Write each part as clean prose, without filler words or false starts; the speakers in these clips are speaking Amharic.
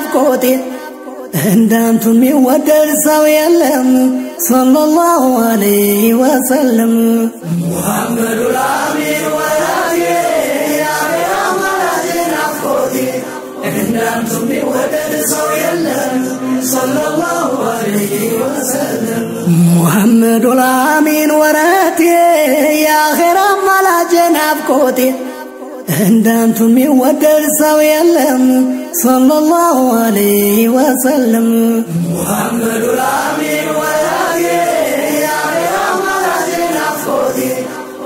نافقودي هندام تومي ودر سويلم صلى الله عليه وسلم محمد العمير وراجي يا بيامرات نافقودي هندام تومي ودر سويلم صلى الله عليه وسلم محمد العمير وراتي يا غير ملاج نافقودي هندام تومي ودر سويلم صلى الله عليه وسلم محمد العمير وراجي يا بيامرات نافقودي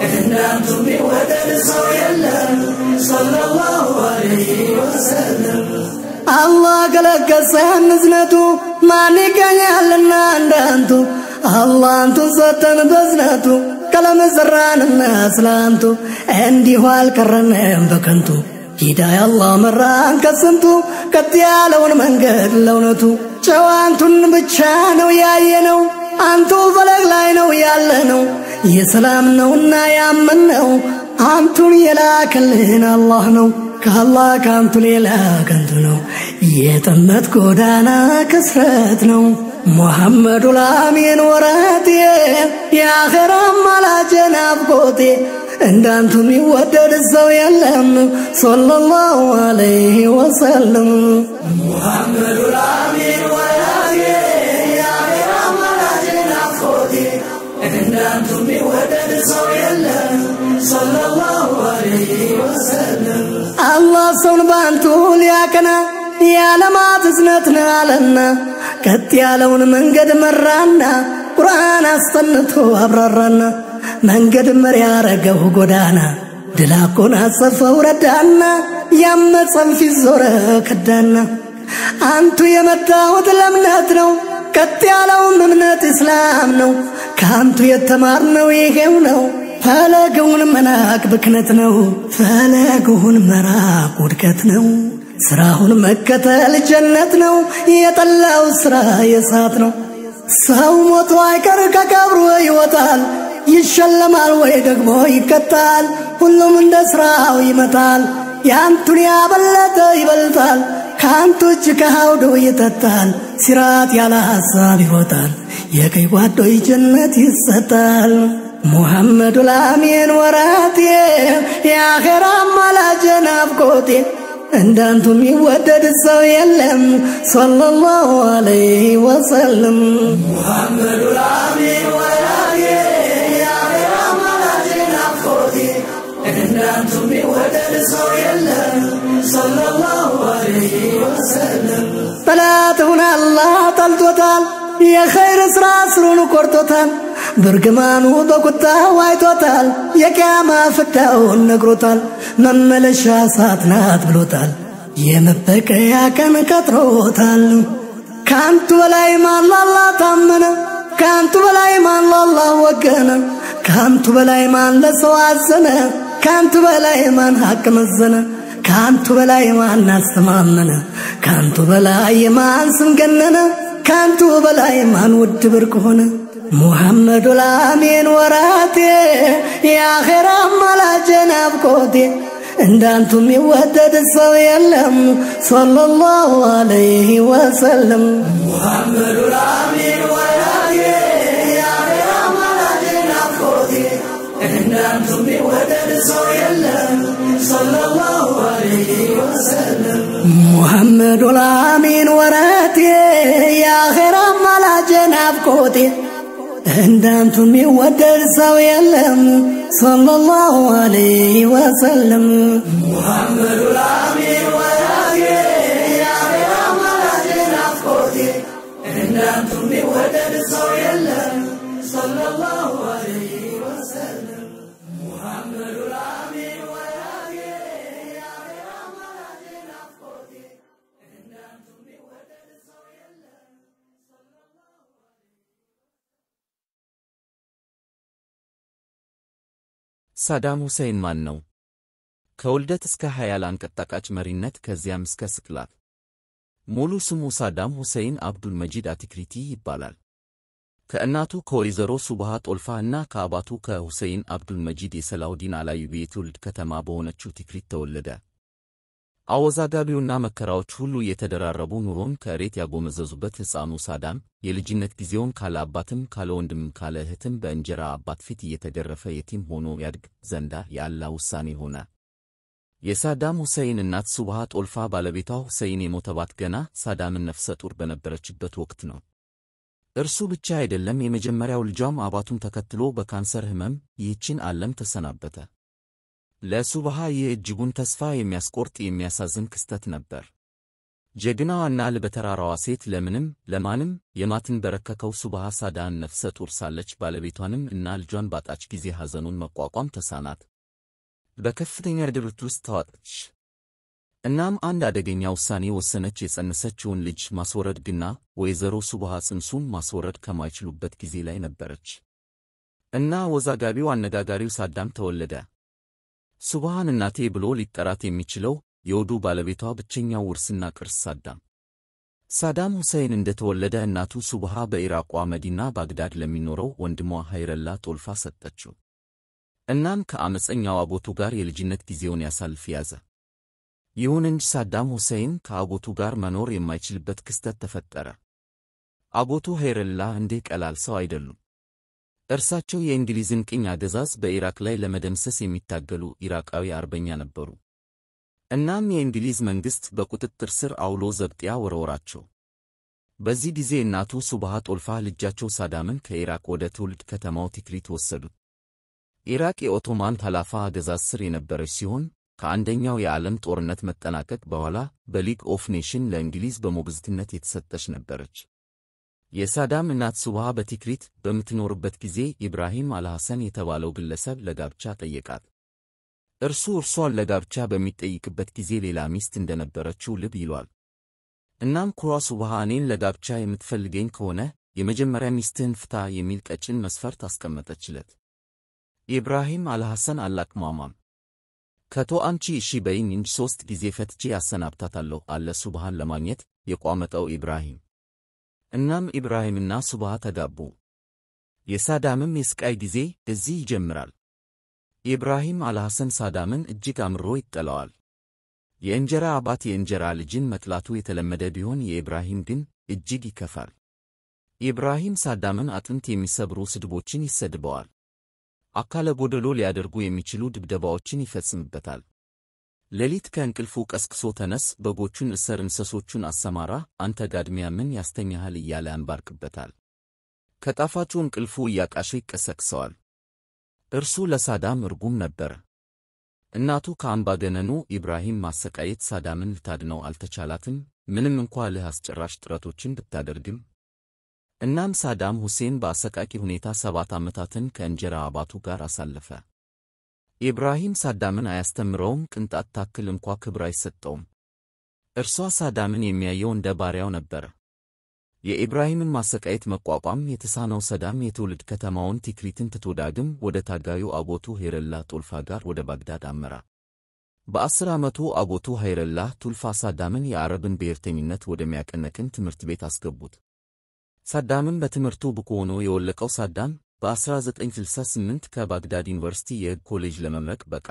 هندام تومي ودر سويلم صلى الله عليه وسلم الله قالك سهل نزنته ما نكن يعلنا أندانتو الله أنتو ستن بزنتو كلام زران الناس لانتو عندي والكرن بكنتو هدايا الله مران كسنتو كتيا لون من قد لونتو شوانتن بتشانو يا ينو أنتو فلق لينو يالنو يسلامنو نايامنو أنتو يلاك لنا الله نو كالله كانت ليلها كنتنو يتمت كودانا كسرتنو محمد الأمين وراتي يا خير ملا جناب قوتي اندانتم يودد الزويا لهم صلى الله عليه وسلم محمد الأمين وراتي يا خير ملا جناب قوتي اندانتم يودد الزويا لهم صلى الله عليه وسلم الله صنبانتو لياكنا يا لما تزنتنا لنا كتيا لون من قد مرانا قرآن أصنته أبررنا من قد مريارقه قدانا دلاقنا صفا وردانا يمت صنفي الزورة كدانا أنتو يمتاوت لمناتنو كتيا لون ممنات إسلامنو كانتو يتمارنو يغيونو فلاقون مناك بكنتنو فلاقون مراك ودكتنو سراهون مكة الجنتنو يطلعو سرا يساتنو ساو موتواي كركا كابرو يوطال يشلم الويدك بوي كتال كلو من دسراو يمتال يانتو نيابلت يبلتال كانتو جكهاو دو يتتال سرات يالا حسابي وطال يكي واتو يجنت يستال محمد الأمين وراتي يا خير ملا جناب قوتي اندانتم يودد السوي اللم صلى الله عليه وسلم محمد الأمين وراتي يا خير ملا جناب قوتي اندانتم يودد السوي اللم صلى الله عليه وسلم طلعتون الله طلتوتال يا خير سراسرون كورتوتال برقمانو بكتا وايتوتال يا كاما فتاو نقروتال مملشا ساتنات بلوتال يا مبك يا كان كتروتال كانت ولا ايمان الله تمنا كانت ولا ايمان الله وكنا كانت ولا ايمان لسواسنا كانت ولا ايمان حكم الزنا كانت ولا ايمان ناس تمامنا كانت ولا ايمان سمجننا كانت ولا ايمان ودبركونا محمد الأمين وراتي يا خير ملا جناب قوتي اندانتم يودد السوي اللهم صلى الله عليه وسلم محمد الأمين وراتي يا خير ملا جناب قوتي اندانتم يودد السوي اللهم صلى الله عليه وسلم محمد الأمين وراتي يا خير ملا جناب قوتي هندامتم يودر سوي اللهم صلى الله عليه وسلم محمد العمير وراجي يا بيام العجل عفوتي هندامتم يودر سوي اللهم صلى الله عليه وسلم محمد العمير وراجي يا بيام العجل عفوتي هندامتم يودر سوي اللهم صلى الله ሳዳም ሁሴን ማን ነው? ከወልደት እስከ ሐያላን ከተቃጭ መሪነት ከዚያም እስከ ስቅላት። ሙሉ ስሙ ሳዳም ሁሴን አብዱል መጂድ አትክሪቲ ይባላል። ከእናቱ ከወይዘሮ ሱብሃ ጦልፋና ከአባቱ ከሁሴን አብዱል መጂድ የሰላውዲን አላዩቢ ትውልድ ከተማ በሆነችው ትክሪት ተወለደ። አወዛጋቢውና መከራዎች ሁሉ የተደራረቡ ኑሮን ከሬት ያጎመዘዙበት ሕፃኑ ሳዳም የልጅነት ጊዜውን ካለ አባትም ካለ ወንድም ካለ እህትም በእንጀራ አባት ፊት እየተገረፈ የቲም ሆኖ ያድግ ዘንዳ ያላ ውሳኔ ሆነ። የሳዳም ሁሴን እናት ሱብሃ ጦልፋ ባለቤቷ ሁሴን የሞተባት ገና ሳዳምን ነፍሰ ጡር በነበረችበት ወቅት ነው። እርሱ ብቻ አይደለም የመጀመሪያው ልጇም አባቱን ተከትሎ በካንሰር ህመም ይህችን ዓለም ተሰናበተ። ለሱብሃ የእጅጉን ተስፋ የሚያስቆርጥ የሚያሳዝን ክስተት ነበር። ጀግናዋና ልበተራራዋ ሴት ለምንም ለማንም የማትን በረከከው ሱብሃ ሳዳን ነፍሰ ጡር ሳለች ባለቤቷንም እና ልጇን ባጣች ጊዜ ሐዘኑን መቋቋም ተሳናት። በከፍተኛ ድብርት ውስጥ ተዋጠች። እናም አንድ አደገኛ ውሳኔ ወሰነች። የጸነሰችውን ልጅ ማስወረድ ግና ወይዘሮ ሱብሃ ጽንሱን ማስወረድ ከማይችሉበት ጊዜ ላይ ነበረች እና ወዛጋቢው አነጋጋሪው ሳዳም ተወለደ። ሱብሃን እናቴ ብሎ ሊጠራት የሚችለው የወዱ ባለቤቷ ብቸኛው ውርስና ቅርስ ሳዳም ሳዳም ሁሴን እንደተወለደ እናቱ ሱብሃ በኢራቋ መዲና ባግዳድ ለሚኖረው ወንድሟ ሀይረላ ጦልፋ ሰጠችው። እናም ከአመፀኛው አጎቱ ጋር የልጅነት ጊዜውን ያሳልፍ ያዘ። ይሁን እንጂ ሳዳም ሁሴን ከአጎቱ ጋር መኖር የማይችልበት ክስተት ተፈጠረ። አጎቱ ሀይረላ እንዲህ ቀላል ሰው አይደሉም። እርሳቸው የእንግሊዝን ቅኝ አገዛዝ በኢራቅ ላይ ለመደምሰስ የሚታገሉ ኢራቃዊ አርበኛ ነበሩ። እናም የእንግሊዝ መንግስት በቁጥጥር ስር አውሎ ዘብጥያ ወረወራቸው። በዚህ ጊዜ እናቱ ሱብሃ ጦልፋ ልጃቸው ሳዳምን ከኢራቅ ወደ ትውልድ ከተማው ቲክሪት ወሰዱት። ኢራቅ የኦቶማን ሀላፋ አገዛዝ ስር የነበረች ሲሆን ከአንደኛው የዓለም ጦርነት መጠናቀቅ በኋላ በሊግ ኦፍ ኔሽን ለእንግሊዝ በሞግዚትነት የተሰጠች ነበረች። የሳዳም እናት ሱብሃ በቲክሪት በምትኖርበት ጊዜ ኢብራሂም አልሐሰን የተባለው ግለሰብ ለጋብቻ ጠየቃት። እርሷን ለጋብቻ በሚጠይቅበት ጊዜ ሌላ ሚስት እንደነበረችው ልብ ይሏል። እናም ኩራ ሱብሃ እኔን ለጋብቻ የምትፈልገኝ ከሆነ የመጀመሪያ ሚስትህን ፍታ የሚል ቀጭን መስፈርት አስቀመጠችለት። ኢብራሂም አልሐሰን አላቅማማም። ከቶ አንቺ እሺ በይኝ እንጂ 3 ጊዜ ፈትቼ አሰናብታታለሁ አለ ሱብሃን ለማግኘት የቋመጠው ኢብራሂም። እናም ኢብራሂምና ሱብሃ ተጋቡ። የሳዳምም የስቃይ ጊዜ እዚህ ይጀምራል። ኢብራሂም አልሐሰን ሳዳምን እጅግ አምሮ ይጠላዋል። የእንጀራ አባት የእንጀራ ልጅን መጥላቱ የተለመደ ቢሆን የኢብራሂም ግን እጅግ ይከፋል። ኢብራሂም ሳዳምን አጥንት የሚሰብሩ ስድቦችን ይሰድበዋል። አካለ ጎደሎ ሊያደርጉ የሚችሉ ድብደባዎችን ይፈጽምበታል። ሌሊት ከእንቅልፉ ቀስቅሶ ተነስ፣ በጎቹን እሰር፣ እንስሶቹን አሰማራ፣ አንተ ጋድሚያ ምን ያስተኛሃል እያለ አንባርክበታል። ከጣፋጩ እንቅልፉ እያቃሸ ይቀሰቅሰዋል። እርሱ ለሳዳም እርጉም ነበር። እናቱ ከአምባገነኑ ኢብራሂም ማሰቃየት ሳዳምን ልታድነው አልተቻላትም፣ ምንም እንኳ ልብ አስጨራሽ ጥረቶችን ብታደርግም። እናም ሳዳም ሁሴን በአሰቃቂ ሁኔታ 7 ዓመታትን ከእንጀራ አባቱ ጋር አሳለፈ። ኢብራሂም ሳዳምን አያስተምረውም፣ ቅንጣት ታክል እንኳ ክብር አይሰጠውም። እርሷ ሳዳምን የሚያየው እንደ ባሪያው ነበር። የኢብራሂምን ማሰቃየት መቋቋም የተሳነው ሳዳም የትውልድ ከተማውን ቲክሪትን ትቶ ዳግም ወደ ታጋዩ አጎቱ ሀይረላ ጦልፋ ጋር ወደ ባግዳድ አመራ። በ10 ዓመቱ አጎቱ ሀይረላ ጦልፋ ሳዳምን የአረብን ብሔርተኝነት ወደሚያቀነቅን ትምህርት ቤት አስገቡት። ሳዳምን በትምህርቱ ብቁ ሆኖ የወለቀው ሳዳም በ1968 ከባግዳድ ዩኒቨርሲቲ የህግ ኮሌጅ ለመመረቅ በቃ።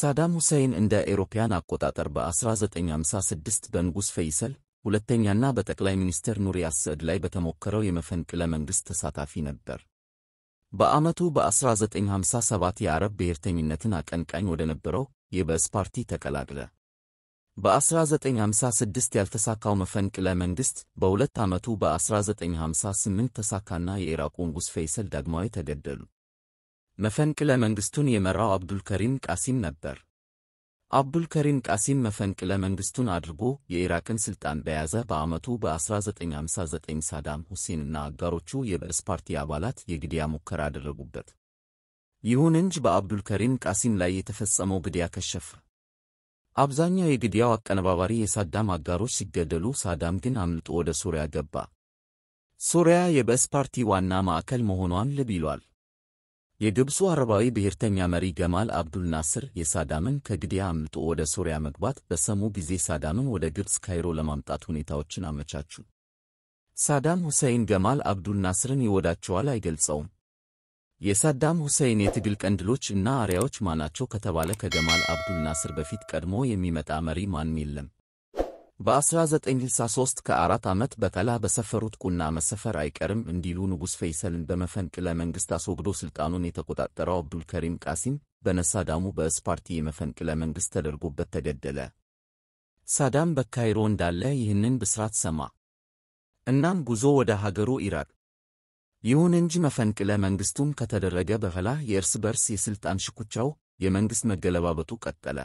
ሳዳም ሁሴን እንደ አውሮፓውያን አቆጣጠር በ1956 በንጉስ ፈይሰል ሁለተኛና በጠቅላይ ሚኒስትር ኑሪ አስዕድ ላይ በተሞከረው የመፈንቅለ መንግስት ተሳታፊ ነበር። በአመቱ በ1957 የአረብ ብሔርተኝነትን አቀንቃኝ ወደ ነበረው የባስ ፓርቲ ተቀላቀለ። በ1956 ያልተሳካው መፈንቅለ መንግስት በ2 ዓመቱ በ1958 ተሳካና የኢራቁ ንጉስ ፈይሰል ዳግማዊ ተገደሉ። መፈንቅለ መንግስቱን የመራው አብዱልከሪም ቃሲም ነበር። አብዱልከሪም ቃሲም መፈንቅለ መንግስቱን አድርጎ የኢራቅን ስልጣን በያዘ በአመቱ በ1959 ሳዳም ሁሴንና አጋሮቹ የባስ ፓርቲ አባላት የግድያ ሙከራ አደረጉበት። ይሁን እንጂ በአብዱልከሪም ቃሲም ላይ የተፈጸመው ግድያ ከሸፈ። አብዛኛው የግድያው አቀነባባሪ የሳዳም አጋሮች ሲገደሉ ሳዳም ግን አምልጦ ወደ ሶሪያ ገባ። ሶሪያ የባስ ፓርቲ ዋና ማዕከል መሆኗን ልብ ይሏል። የግብፁ አረባዊ ብሔርተኛ መሪ ገማል አብዱል ናስር የሳዳምን ከግድያ አምልጦ ወደ ሶሪያ መግባት በሰሙ ጊዜ ሳዳምን ወደ ግብፅ ካይሮ ለማምጣት ሁኔታዎችን አመቻቹ። ሳዳም ሁሴን ገማል አብዱል ናስርን ይወዳቸዋል አይገልጸውም። የሳዳም ሁሴን የትግል ቀንድሎችና አሪያዎች ማናቸው ከተባለ ከጀማል አብዱል ናስር በፊት ቀድሞ የሚመጣ መሪ ማን የለም። በ1963 ከ4 ዓመት በኋላ በሰፈሩት ቁና መሰፈር አይቀርም እንዲሉ ንጉስ ፈይሰልን በመፈንቅለ መንግስት አስወግዶ ስልጣኑን የተቆጣጠረው አብዱል ከሪም ቃሲም በነሳዳሙ በእስ ፓርቲ የመፈንቅለ መንግስት ተደርጎበት ተገደለ። ሳዳም በካይሮ እንዳለ ይህንን ብስራት ሰማ። እናም ጉዞ ወደ ሀገሩ ኢራቅ ይሁን እንጂ መፈንቅለ መንግስቱም ከተደረገ በኋላ የእርስ በርስ የስልጣን ሽኩቻው የመንግስት መገለባበጡ ቀጠለ።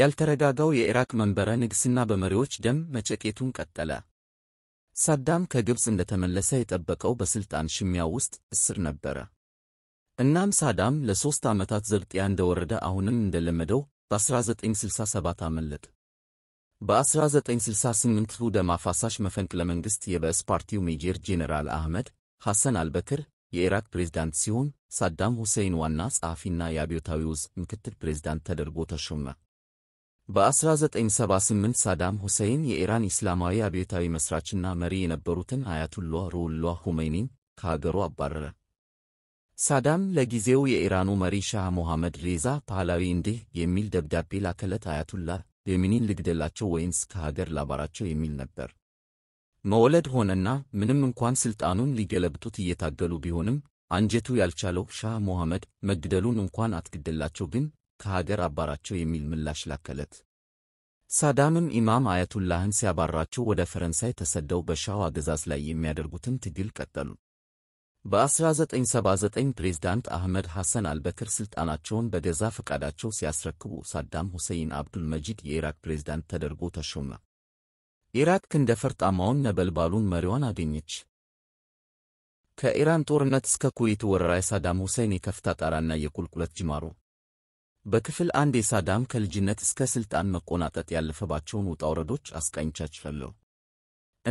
ያልተረጋጋው የኢራቅ መንበረ ንግስና በመሪዎች ደም መጨቄቱን ቀጠለ። ሳዳም ከግብጽ እንደተመለሰ የጠበቀው በስልጣን ሽሚያው ውስጥ እስር ነበረ። እናም ሳዳም ለ3 ዓመታት ዘብጥያ እንደወረደ አሁንም እንደለመደው በ1967 አመለጠ። በ1968 ደም አፋሳሽ መፈንቅለ መንግስት የበአስ ፓርቲው ሜጀር ጄኔራል አህመድ ሐሰን አልበክር የኢራቅ ፕሬዝዳንት ሲሆን ሳዳም ሁሴን ዋና ጸሐፊና የአብዮታዊው ምክትል ፕሬዝዳንት ተደርጎ ተሾመ። በ1978 ሳዳም ሁሴን የኢራን እስላማዊ አብዮታዊ መስራችና መሪ የነበሩትን አያቱላህ ሩሁላህ ኹሜኒን ከሀገሩ አባረረ። ሳዳም ለጊዜው የኢራኑ መሪ ሻህ መሐመድ ሬዛ ፓህላዊ እንዲህ የሚል ደብዳቤ ላከለት። አያቱላህ ኹሜኒን ልግደላቸው ወይንስ ከሀገር ላባራቸው የሚል ነበር። መወለድ ሆነና ምንም እንኳን ስልጣኑን ሊገለብጡት እየታገሉ ቢሆንም አንጀቱ ያልቻለው ሻህ መሐመድ መግደሉን እንኳን አትግደላቸው ግን ከሀገር አባራቸው የሚል ምላሽ ላከለት። ሳዳምም ኢማም አያቱላህን ሲያባራቸው ወደ ፈረንሳይ ተሰደው በሻህ አገዛዝ ላይ የሚያደርጉትን ትግል ቀጠሉ። በ1979 ፕሬዝዳንት አህመድ ሐሰን አልበክር ስልጣናቸውን በገዛ ፈቃዳቸው ሲያስረክቡ ሳዳም ሁሴን አብዱል መጂድ የኢራቅ ፕሬዝዳንት ተደርጎ ተሾመ። ኢራቅ እንደፈርጣማውን ነበልባሉን መሪዋን አገኘች። ከኢራን ጦርነት እስከ ኩዌት ወረራ ሳዳም ሁሴን የከፍታ ጣራና የቁልቁለት ጅማሩ በክፍል 1 የሳዳም ከልጅነት እስከ ስልጣን መቆናጠጥ ያለፈባቸውን ውጣ ውረዶች አስቃኝቻችኋለሁ።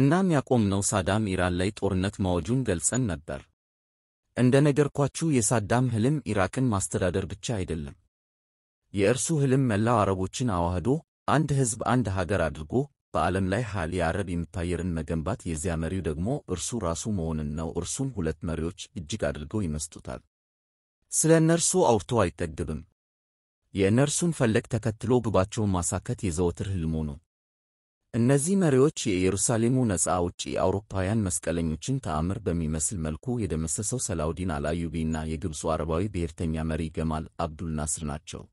እናም ያቆምነው ሳዳም ኢራን ላይ ጦርነት ማወጁን ገልጸን ነበር። እንደነገርኳችሁ የሳዳም ህልም ኢራቅን ማስተዳደር ብቻ አይደለም። የእርሱ ህልም መላው አረቦችን አዋህዶ አንድ ህዝብ አንድ ሀገር አድርጎ በዓለም ላይ ሀሊ አረብ ኢምፓየርን መገንባት የዚያ መሪው ደግሞ እርሱ ራሱ መሆንን ነው። እርሱን ሁለት መሪዎች እጅግ አድርገው ይመስጡታል። ስለ እነርሱ አውርቶ አይጠግብም። የእነርሱን ፈለግ ተከትሎ ግባቸውን ማሳካት የዘወትር ህልሙ ነው። እነዚህ መሪዎች የኢየሩሳሌሙ ነጻ አውጪ አውሮፓውያን መስቀለኞችን ተአምር በሚመስል መልኩ የደመሰሰው ሰላውዲን አልአዩቢና የግብፁ አረባዊ ብሔርተኛ መሪ ጀማል አብዱል ናስር ናቸው።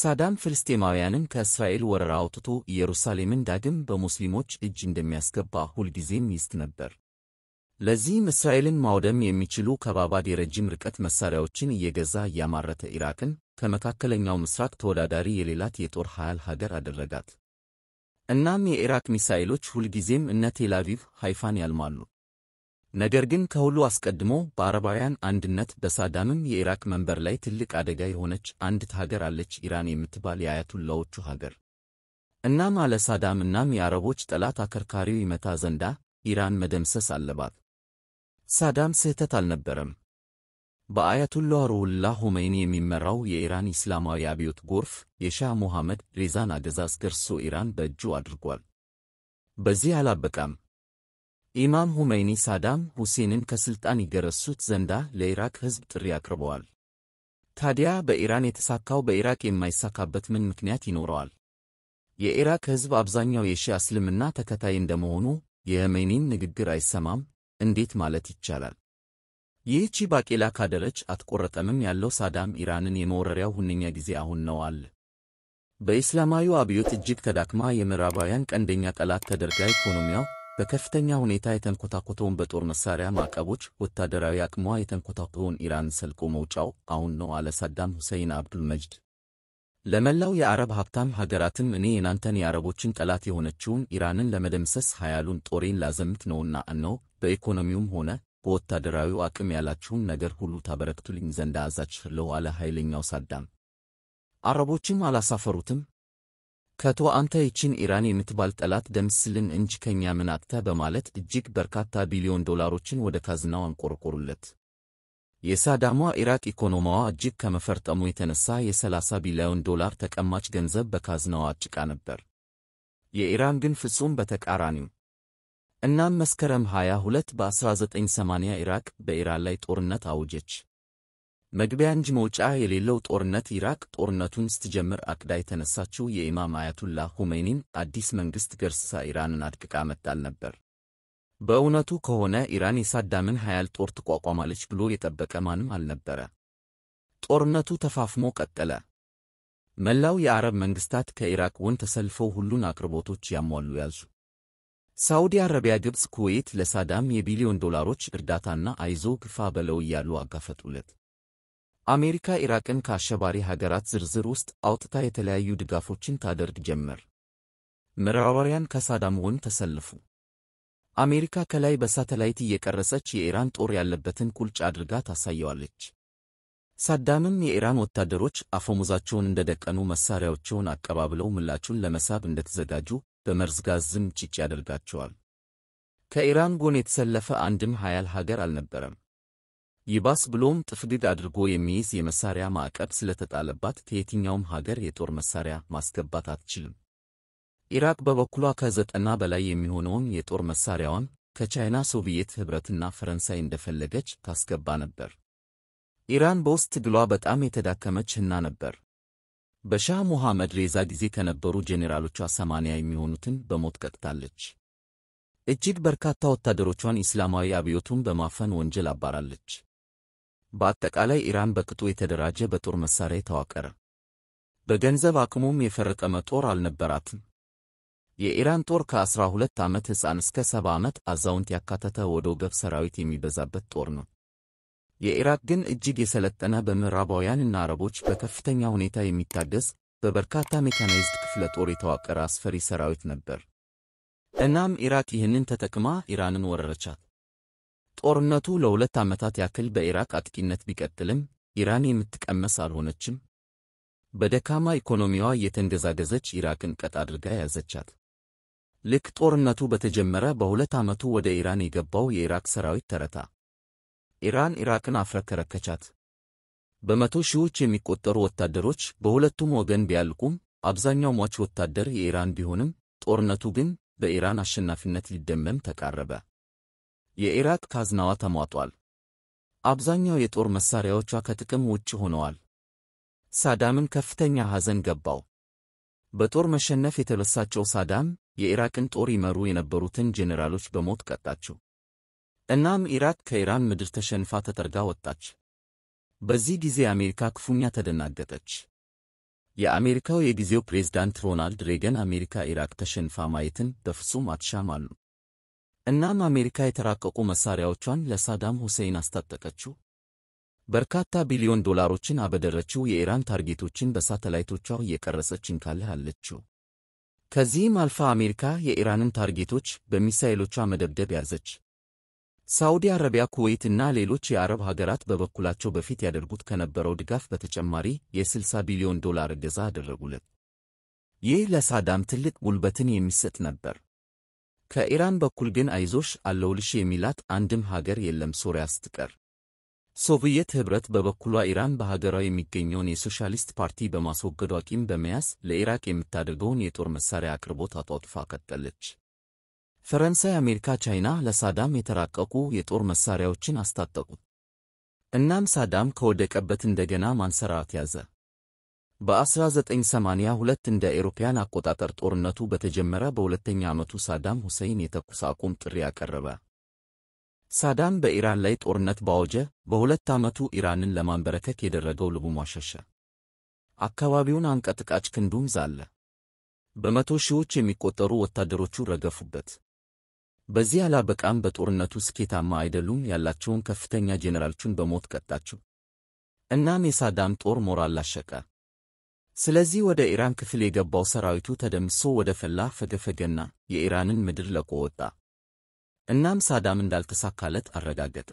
ሳዳም ፍልስጤማውያንን ከእስራኤል ወረራ አውጥቶ ኢየሩሳሌምን ዳግም በሙስሊሞች እጅ እንደሚያስገባ ሁልጊዜም ይስት ነበር። ለዚህም እስራኤልን ማውደም የሚችሉ ከባባድ የረጅም ርቀት መሳሪያዎችን እየገዛ እያማረተ ኢራቅን ከመካከለኛው ምስራቅ ተወዳዳሪ የሌላት የጦር ኃያል ሀገር አደረጋት። እናም የኢራቅ ሚሳኤሎች ሁልጊዜም እነ ቴል አቪቭ ሃይፋን ያልማሉ። ነገር ግን ከሁሉ አስቀድሞ በአረባውያን አንድነት በሳዳምም የኢራቅ መንበር ላይ ትልቅ አደጋ የሆነች አንዲት ሀገር አለች ኢራን የምትባል የአያቱላዎቹ ሀገር። እናም አለ ሳዳም እናም የአረቦች ጠላት አከርካሪው ይመታ ዘንዳ ኢራን መደምሰስ አለባት። ሳዳም ስህተት አልነበረም። በአያቱላህ ሩሁላህ ኹሜኒ የሚመራው የኢራን እስላማዊ አብዮት ጎርፍ የሻህ መሐመድ ሬዛን አገዛዝ ገርሶ ኢራን በእጁ አድርጓል። በዚህ አላበቃም። ኢማም ኹሜኒ ሳዳም ሁሴንን ከስልጣን ይገረሱት ዘንዳ ለኢራቅ ህዝብ ጥሪ አቅርበዋል። ታዲያ በኢራን የተሳካው በኢራቅ የማይሳካበት ምን ምክንያት ይኖረዋል? የኢራቅ ህዝብ አብዛኛው የሺዓ እስልምና ተከታይ እንደመሆኑ የኹሜኒን ንግግር አይሰማም እንዴት ማለት ይቻላል? ይህቺ ባቄላ ካደረች አትቆረጠምም ያለው ሳዳም ኢራንን የመወረሪያው ሁነኛ ጊዜ አሁን ነው አለ። በእስላማዊው አብዮት እጅግ ተዳክማ የምዕራባውያን ቀንደኛ ጠላት ተደርጋ ኢኮኖሚያው በከፍተኛ ሁኔታ የተንኮታኮተውን በጦር መሳሪያ ማዕቀቦች ወታደራዊ አቅሟ የተንኮታኮተውን ኢራን ሰልቆ መውጫው አሁን ነው አለ ሳዳም ሁሴን አብዱል መጂድ። ለመላው የአረብ ሀብታም ሀገራትም እኔ የናንተን የአረቦችን ጠላት የሆነችውን ኢራንን ለመደምሰስ ኃያሉን ጦሬን ላዘምት ነውና ነው በኢኮኖሚውም ሆነ በወታደራዊው አቅም ያላችሁን ነገር ሁሉ ታበረክቱልኝ ዘንድ አዛችኋለሁ አለ ኃይለኛው ሳዳም። አረቦችም አላሳፈሩትም። ከቶ አንተ ይችን ኢራን የምትባል ጠላት ደምስልን እንጂ ከኛ ምን አጥተህ በማለት እጅግ በርካታ ቢሊዮን ዶላሮችን ወደ ካዝናው አንቆረቆሩለት። የሳዳሟ ኢራቅ ኢኮኖሚዋ እጅግ ከመፈርጠሙ የተነሳ የ$30 ቢሊዮን ተቀማጭ ገንዘብ በካዝናዋ አጭቃ ነበር። የኢራን ግን ፍጹም በተቃራኒው እናም መስከረም 22 በ1980 ኢራቅ በኢራን ላይ ጦርነት አውጀች። መግቢያን ጅሞጫ የሌለው ጦርነት ኢራቅ ጦርነቱን ስትጀምር አቅዳ የተነሳችው የኢማም አያቱላህ ሁሜኒን አዲስ መንግስት ገርሳ ኢራንን አድቅቃ መጣል ነበር። በእውነቱ ከሆነ ኢራን የሳዳምን ኃያል ጦር ተቋቋማለች ብሎ የጠበቀ ማንም አልነበረ። ጦርነቱ ተፋፍሞ ቀጠለ። መላው የአረብ መንግስታት ከኢራቅ ወን ተሰልፈው ሁሉን አቅርቦቶች ያሟሉ ያዙ። ሳዑዲ አረቢያ፣ ግብጽ፣ ኩዌት ለሳዳም የቢሊዮን ዶላሮች እርዳታና አይዞ ግፋ በለው እያሉ አጋፈጡለት። አሜሪካ ኢራቅን ከአሸባሪ ሀገራት ዝርዝር ውስጥ አውጥታ የተለያዩ ድጋፎችን ታደርግ ጀመር። ምዕራባውያን ከሳዳም ወን ተሰልፉ። አሜሪካ ከላይ በሳተላይት እየቀረጸች የኢራን ጦር ያለበትን ቁልጭ አድርጋ ታሳየዋለች። ሳዳምም የኢራን ወታደሮች አፈሙዛቸውን እንደደቀኑ መሳሪያዎችን አቀባብለው ምላቹን ለመሳብ እንደተዘጋጁ በመርዝ ጋዝም ጭጭ ያደርጋቸዋል። ከኢራን ጎን የተሰለፈ አንድም ኃያል ሀገር አልነበረም። ይባስ ብሎም ጥፍድድ አድርጎ የሚይዝ የመሳሪያ ማዕቀብ ስለተጣለባት ከየትኛውም ሀገር የጦር መሳሪያ ማስገባት አትችልም። ኢራቅ በበኩሏ ከ90 በላይ የሚሆነውን የጦር መሳሪያዋን ከቻይና፣ ሶቪየት ህብረትና ፈረንሳይ እንደፈለገች ታስገባ ነበር። ኢራን በውስጥ ትግሏ በጣም የተዳከመችና ነበር። በሻህ ሙሐመድ ሬዛ ጊዜ ከነበሩ ጄኔራሎቿ 80 የሚሆኑትን በሞት ቀጥታለች። እጅግ በርካታ ወታደሮቿን እስላማዊ አብዮቱን በማፈን ወንጀል አባራለች። በአጠቃላይ ኢራን በቅጡ የተደራጀ በጦር መሳሪያ ተዋቀረ። በገንዘብ አቅሙም የፈረቀመ ጦር አልነበራትም። የኢራን ጦር ከ12 ዓመት ሕፃን እስከ 70 ዓመት አዛውንት ያካተተ ወደ ወገብ ሰራዊት የሚበዛበት ጦር ነው። የኢራቅ ግን እጅግ የሰለጠነ በምዕራባውያንና አረቦች በከፍተኛ ሁኔታ የሚታገዝ በበርካታ ሜካናይዝድ ክፍለ ጦር የተዋቀረ አስፈሪ ሰራዊት ነበር። እናም ኢራቅ ይህንን ተጠቅማ ኢራንን ወረረቻት። ጦርነቱ ለ2 ዓመታት ያክል በኢራቅ አጥቂነት ቢቀጥልም ኢራን የምትቀመስ አልሆነችም። በደካማ ኢኮኖሚዋ እየተንገዛገዘች ኢራቅን ቀጥ አድርጋ ያዘቻት። ልክ ጦርነቱ በተጀመረ በ2 ዓመቱ ወደ ኢራን የገባው የኢራቅ ሰራዊት ተረታ። ኢራን ኢራቅን አፍረከረከቻት። በመቶ ሺዎች የሚቆጠሩ ወታደሮች በሁለቱም ወገን ቢያልቁም አብዛኛው ሟች ወታደር የኢራን ቢሆንም ጦርነቱ ግን በኢራን አሸናፊነት ሊደመም ተቃረበ። የኢራቅ ካዝናዋ ተሟጧል። አብዛኛው የጦር መሳሪያዎቿ ከጥቅም ውጭ ሆነዋል። ሳዳምን ከፍተኛ ሐዘን ገባው። በጦር መሸነፍ የተበሳጨው ሳዳም የኢራቅን ጦር ይመሩ የነበሩትን ጄኔራሎች በሞት ቀጣቸው። እናም ኢራቅ ከኢራን ምድር ተሸንፋ ተጠርጋ ወጣች። በዚህ ጊዜ አሜሪካ ክፉኛ ተደናገጠች። የአሜሪካው የጊዜው ፕሬዝዳንት ሮናልድ ሬገን አሜሪካ ኢራቅ ተሸንፋ ማየትን በፍጹም አትሻም አሉ። እናም አሜሪካ የተራቀቁ መሳሪያዎቿን ለሳዳም ሁሴን አስታጠቀችው። በርካታ ቢሊዮን ዶላሮችን አበደረችው። የኢራን ታርጌቶችን በሳተላይቶቿ እየቀረጸች እንካለችው። ከዚህም አልፋ አሜሪካ የኢራንን ታርጌቶች በሚሳኤሎቿ መደብደብ ያዘች። ሳዑዲ አረቢያ፣ ኩዌትና ሌሎች የአረብ ሀገራት በበኩላቸው በፊት ያደርጉት ከነበረው ድጋፍ በተጨማሪ የ60 ቢሊዮን ዶላር እገዛ አደረጉለት። ይህ ለሳዳም ትልቅ ጉልበትን የሚሰጥ ነበር። ከኢራን በኩል ግን አይዞሽ አለውልሽ የሚላት አንድም ሀገር የለም ሶሪያ ስትቀር። ሶቪየት ህብረት በበኩሏ ኢራን በሀገራው የሚገኘውን የሶሻሊስት ፓርቲ በማስወገዷ ቂም በመያዝ ለኢራቅ የምታደርገውን የጦር መሳሪያ አቅርቦት አጧጥፋ ቀጠለች። ፈረንሳይ፣ አሜሪካ፣ ቻይና ለሳዳም የተራቀቁ የጦር መሳሪያዎችን አስታጠቁ። እናም ሳዳም ከወደቀበት እንደገና ማንሰራራት ያዘ። በ1982 እንደ አውሮፓውያን አቆጣጠር ጦርነቱ በተጀመረ በ2ኛ ዓመቱ ሳዳም ሁሴን የተኩስ አቁም ጥሪ አቀረበ። ሳዳም በኢራን ላይ ጦርነት ባወጀ በ2 ዓመቱ ኢራንን ለማንበረከክ የደረገው ልቡም አሸሸ። አካባቢውን አንቀጥቃጭ ክንዱም ዛለ። በመቶ ሺዎች የሚቆጠሩ ወታደሮቹ ረገፉበት። በዚህ አላበቃም። በጦርነቱ ስኬታማ አይደሉም ያላቸውን ከፍተኛ ጄኔራሎቹን በሞት ቀጣቸው። እናም የሳዳም ጦር ሞራል ላሸቀ። ስለዚህ ወደ ኢራን ክፍል የገባው ሰራዊቱ ተደምሶ ወደ ፈላ ፈገፈገና የኢራንን ምድር ለቆ ወጣ። እናም ሳዳም እንዳልተሳካለት አረጋገጠ።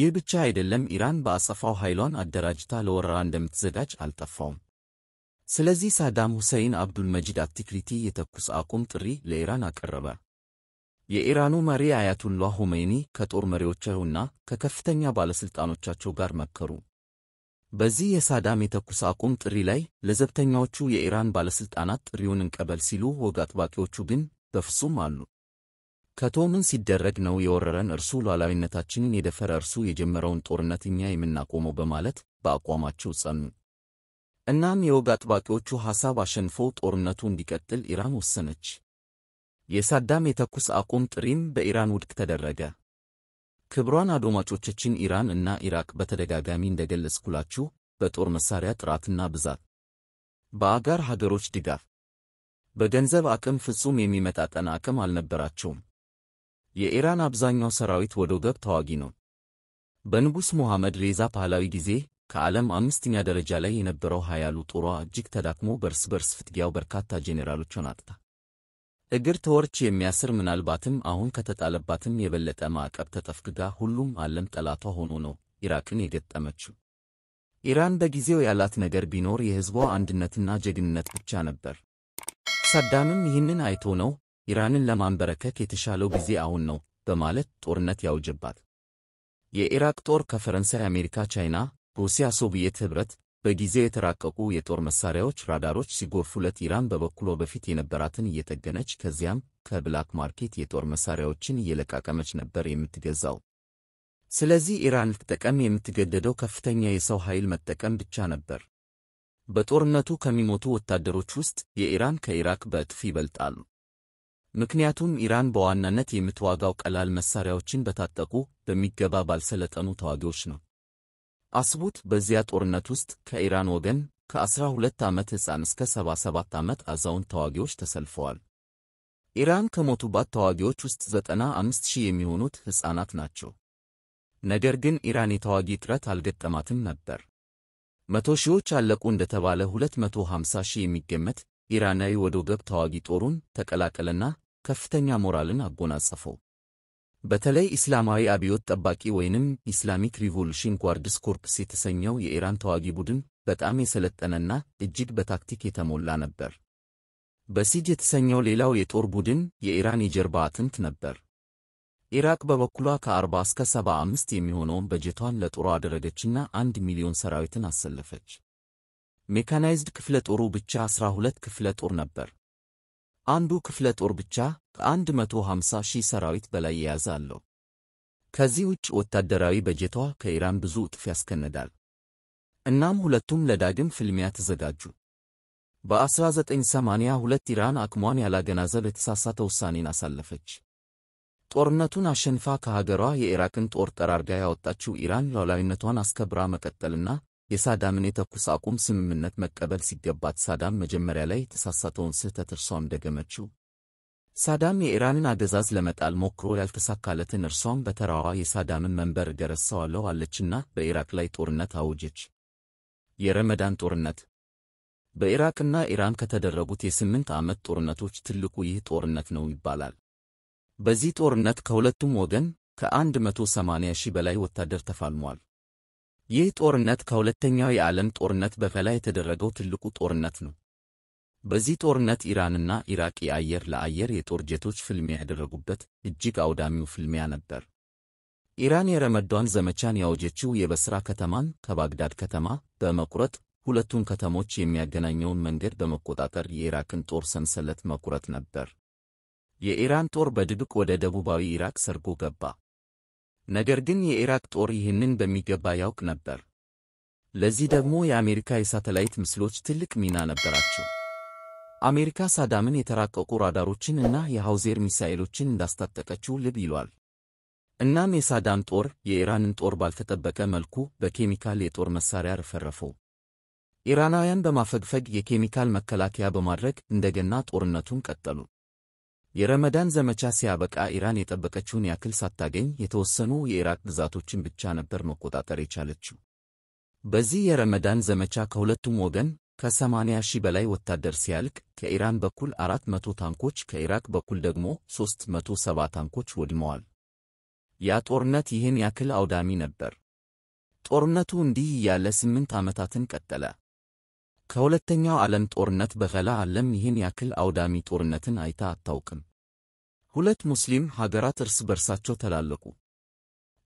ይህ ብቻ አይደለም፣ ኢራን በአጸፋው ኃይሏን አደራጅታ ለወረራ እንደምትዘጋጅ አልጠፋውም። ስለዚህ ሳዳም ሁሴን አብዱል መጂድ አብቲክሪቲ የተኩስ አቁም ጥሪ ለኢራን አቀረበ። የኢራኑ መሪ አያቱላህ ሁሜኒ ከጦር መሪዎቻቸውና ከከፍተኛ ባለስልጣኖቻቸው ጋር መከሩ። በዚህ የሳዳም የተኩስ አቁም ጥሪ ላይ ለዘብተኛዎቹ የኢራን ባለስልጣናት ጥሪውን እንቀበል ሲሉ፣ ወግ አጥባቂዎቹ ግን በፍጹም አሉ። كاتومن سيدرج نو يوررن أرسول على إن تاتشين يدفر أرسو يجمرون طورنات مياي من ناقومو بمالت باقواماتشو سن. النام يوغات باكيوتشو حسابا شنفو طورناتون ديكتل إيران والسنج. يسادام يتاكوس أقوم تريم بإيران ودك تدرجا. كبروانا دوماتشو تشين إيران إنا إيراك بتدقا غامين دقل سكولاتشو بطورن ساريات راتنا بزار. باقار هاقروش ديقاف. بجنزب أكم فسوم يميمتات أنا أكم على نبراتشوم. የኢራን አብዛኛው ሰራዊት ወደ ወደብ ተዋጊ ነው። በንጉስ መሐመድ ሬዛ ፓህላዊ ጊዜ ከዓለም አምስተኛ ደረጃ ላይ የነበረው ኃያሉ ጦር እጅግ ተዳክሞ በርስ በርስ ፍትጊያው በርካታ ጄኔራሎችን አጥታ እግር ተወርች የሚያስር ምናልባትም አሁን ከተጣለባትም የበለጠ ማዕቀብ ተጠፍቅጋ ሁሉም ዓለም ጠላቷ ሆኖ ነው ኢራቅን የገጠመችው። ኢራን በጊዜው ያላት ነገር ቢኖር የህዝቧ አንድነትና ጀግንነት ብቻ ነበር። ሳዳምም ይህንን አይቶ ነው ኢራንን ለማንበረከክ የተሻለው ጊዜ አሁን ነው በማለት ጦርነት ያውጀባት። የኢራቅ ጦር ከፈረንሳይ፣ አሜሪካ፣ ቻይና፣ ሩሲያ፣ ሶቪየት ህብረት በጊዜው የተራቀቁ የጦር መሳሪያዎች ራዳሮች ሲጎርፉለት ኢራን በበኩሏ በፊት የነበራትን እየተገነች ከዚያም ከብላክ ማርኬት የጦር መሳሪያዎችን እየለቃቀመች ነበር የምትገዛው። ስለዚህ ኢራን ልትጠቀም የምትገደደው ከፍተኛ የሰው ኃይል መጠቀም ብቻ ነበር። በጦርነቱ ከሚሞቱ ወታደሮች ውስጥ የኢራን ከኢራቅ በጥፍ ይበልጣሉ። ምክንያቱም ኢራን በዋናነት የምትዋጋው ቀላል መሳሪያዎችን በታጠቁ በሚገባ ባልሰለጠኑ ተዋጊዎች ነው። አስቡት በዚያ ጦርነት ውስጥ ከኢራን ወገን ከ12 ዓመት ሕፃን እስከ 77 ዓመት አዛውንት ተዋጊዎች ተሰልፈዋል። ኢራን ከሞቱባት ተዋጊዎች ውስጥ 95000 የሚሆኑት ሕፃናት ናቸው። ነገር ግን ኢራን የተዋጊ እጥረት አልገጠማትም ነበር። 100 ሺዎች አለቁ እንደተባለ 250000 የሚገመት ኢራናዊ ወደ ወደብ ተዋጊ ጦሩን ተቀላቀለና ከፍተኛ ሞራልን አጎናጸፈው። በተለይ እስላማዊ አብዮት ጠባቂ ወይንም ኢስላሚክ ሪቮሉሽን ጓርድስ ኮርፕስ የተሰኘው የኢራን ተዋጊ ቡድን በጣም የሰለጠነና እጅግ በታክቲክ የተሞላ ነበር። በሲጅ የተሰኘው ሌላው የጦር ቡድን የኢራን የጀርባ አጥንት ነበር። ኢራቅ በበኩሏ ከ40 እስከ 75 የሚሆነውን በጀቷን ለጦሩ አደረገችና 1 ሚሊዮን ሰራዊትን አሰለፈች። ሜካናይዝድ ክፍለ ጦሩ ብቻ 12 ክፍለ ጦር ነበር። አንዱ ክፍለ ጦር ብቻ ከ150000 ሰራዊት በላይ ያዛለው። ከዚህ ውጭ ወታደራዊ በጀቷ ከኢራን ብዙ እጥፍ ያስከነዳል። እናም ሁለቱም ለዳግም ፍልሚያ ተዘጋጁ። በ1982 ኢራን አቅሟን ያላገናዘበ የተሳሳተ ውሳኔን አሳለፈች። ጦርነቱን አሸንፋ ከሀገሯ የኢራቅን ጦር ጠራርጋ ያወጣችው ኢራን ሉዓላዊነቷን አስከብራ መቀጠልና የሳዳምን የተኩስ አቁም ስምምነት መቀበል ሲገባት ሳዳም መጀመሪያ ላይ ተሳሳተውን ስህተት እርሷም ደገመችው። ሳዳም የኢራንን አገዛዝ ለመጣል ሞክሮ ያልተሳካለትን እርሷም በተራዋ የሳዳምን መንበር ገረሳዋለሁ አለችና በኢራቅ ላይ ጦርነት አወጀች። የረመዳን ጦርነት በኢራቅና ኢራን ከተደረጉት የ8 ዓመት ጦርነቶች ትልቁ ይህ ጦርነት ነው ይባላል። በዚህ ጦርነት ከሁለቱም ወገን ከ180000 በላይ ወታደር ተፋልሟል። ይህ ጦርነት ከሁለተኛው የዓለም ጦርነት በኋላ የተደረገው ትልቁ ጦርነት ነው። በዚህ ጦርነት ኢራንና ኢራቅ የአየር ለአየር የጦር ጀቶች ፍልሚያ ያደረጉበት እጅግ አውዳሚው ፍልሚያ ነበር። ኢራን የረመዳን ዘመቻን ያወጀችው የበስራ ከተማን ከባግዳድ ከተማ በመቁረጥ ሁለቱን ከተሞች የሚያገናኘውን መንገድ በመቆጣጠር የኢራቅን ጦር ሰንሰለት መቁረጥ ነበር። የኢራን ጦር በድብቅ ወደ ደቡባዊ ኢራቅ ሰርጎ ገባ። ነገር ግን የኢራቅ ጦር ይህንን በሚገባ ያውቅ ነበር። ለዚህ ደግሞ የአሜሪካ የሳተላይት ምስሎች ትልቅ ሚና ነበራቸው። አሜሪካ ሳዳምን የተራቀቁ ራዳሮችን እና የሃውዜር ሚሳኤሎችን እንዳስታጠቀችው ልብ ይሏል። እናም የሳዳም ጦር የኢራንን ጦር ባልተጠበቀ መልኩ በኬሚካል የጦር መሳሪያ ረፈረፈው። ኢራናውያን በማፈግፈግ የኬሚካል መከላከያ በማድረግ እንደገና ጦርነቱን ቀጠሉ። የረመዳን ዘመቻ ሲያበቃ ኢራን የጠበቀችውን ያክል ሳታገኝ የተወሰኑ የኢራቅ ግዛቶችን ብቻ ነበር መቆጣጠር የቻለችው። በዚህ የረመዳን ዘመቻ ከሁለቱም ወገን ከ80000 በላይ ወታደር ሲያልቅ ከኢራን በኩል 400 ታንኮች ከኢራቅ በኩል ደግሞ 370 ታንኮች ወድመዋል። ያ ጦርነት ይህን ያክል አውዳሚ ነበር። ጦርነቱ እንዲህ እያለ 8 ዓመታትን ቀጠለ። ከሁለተኛው ዓለም ጦርነት በኋላ ዓለም ይህን ያክል አውዳሚ ጦርነትን አይታ አታውቅም። ሁለት ሙስሊም ሀገራት እርስ በርሳቸው ተላለቁ።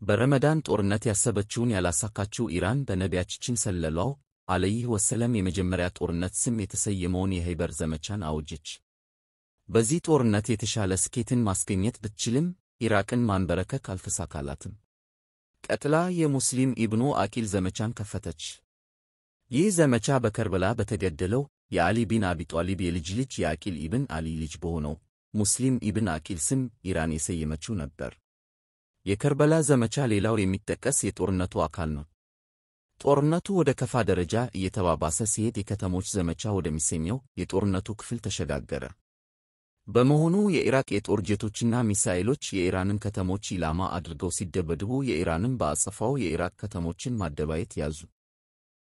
በረመዳን ጦርነት ያሰበችውን ያላሳካችው ኢራን በነቢያችን ሰለላሁ ዐለይሂ ወሰለም የመጀመሪያ ጦርነት ስም የተሰየመውን የኸይበር ዘመቻን አወጀች። በዚህ ጦርነት የተሻለ ስኬትን ማስገኘት ብትችልም ኢራቅን ማንበረከክ አልፈሳካላትም። ቀጥላ የሙስሊም ኢብኑ አቂል ዘመቻን ከፈተች። ይህ ዘመቻ በከርበላ በተገደለው የአሊ ቢን አቢ ጧሊብ የልጅ ልጅ የአቂል ኢብን አሊ ልጅ በሆነው ሙስሊም ኢብን አቂል ስም ኢራን የሰየመችው ነበር። የከርበላ ዘመቻ ሌላው የሚጠቀስ የጦርነቱ አካል ነው። ጦርነቱ ወደ ከፋ ደረጃ እየተባባሰ ሲሄድ የከተሞች ዘመቻ ወደሚሰኘው የጦርነቱ ክፍል ተሸጋገረ። በመሆኑ የኢራቅ የጦር ጀቶችና ሚሳኤሎች የኢራንን ከተሞች ኢላማ አድርገው ሲደበድቡ የኢራንን በአጸፋው የኢራቅ ከተሞችን ማደባየት ያዙ።